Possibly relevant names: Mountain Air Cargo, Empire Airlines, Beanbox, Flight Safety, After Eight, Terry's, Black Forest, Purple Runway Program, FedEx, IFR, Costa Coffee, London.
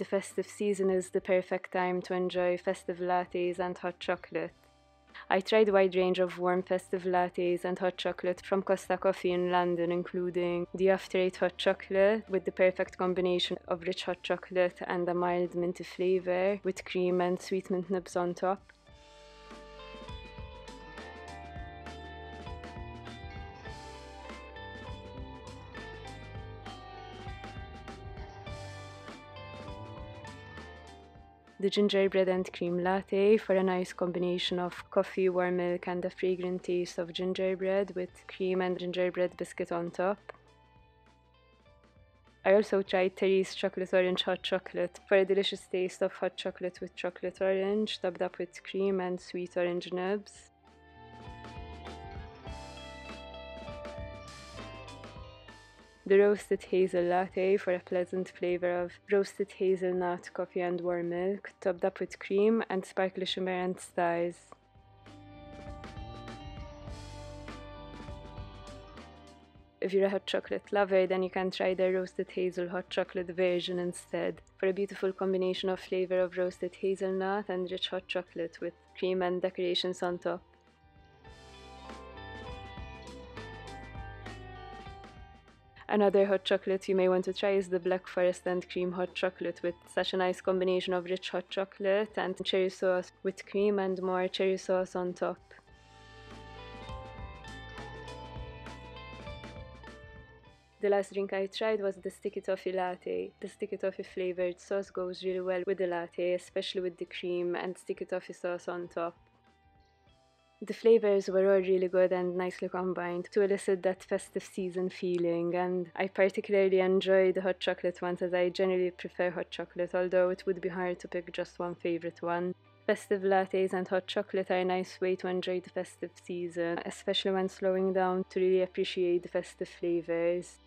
the festive season is the perfect time to enjoy festive lattes and hot chocolate. I tried a wide range of warm festive lattes and hot chocolate from Costa Coffee in London, including the After Eight hot chocolate with the perfect combination of rich hot chocolate and a mild minty flavor with cream and sweet mint nibs on top. The gingerbread and cream latte for a nice combination of coffee, warm milk and a fragrant taste of gingerbread with cream and gingerbread biscuit on top. I also tried Terry's chocolate orange hot chocolate for a delicious taste of hot chocolate with chocolate orange topped up with cream and sweet orange nibs. The roasted hazel latte for a pleasant flavor of roasted hazelnut, coffee and warm milk, topped up with cream and sparkly shimmer and stars. If you're a hot chocolate lover, then you can try the roasted hazel hot chocolate version instead, for a beautiful combination of flavor of roasted hazelnut and rich hot chocolate with cream and decorations on top. Another hot chocolate you may want to try is the Black Forest and cream hot chocolate with such a nice combination of rich hot chocolate and cherry sauce with cream and more cherry sauce on top. The last drink I tried was the sticky toffee latte. The sticky toffee flavored sauce goes really well with the latte, especially with the cream and sticky toffee sauce on top. The flavors were all really good and nicely combined to elicit that festive season feeling, and I particularly enjoyed the hot chocolate ones as I generally prefer hot chocolate, although it would be hard to pick just one favorite one. Festive lattes and hot chocolate are a nice way to enjoy the festive season, especially when slowing down to really appreciate the festive flavors.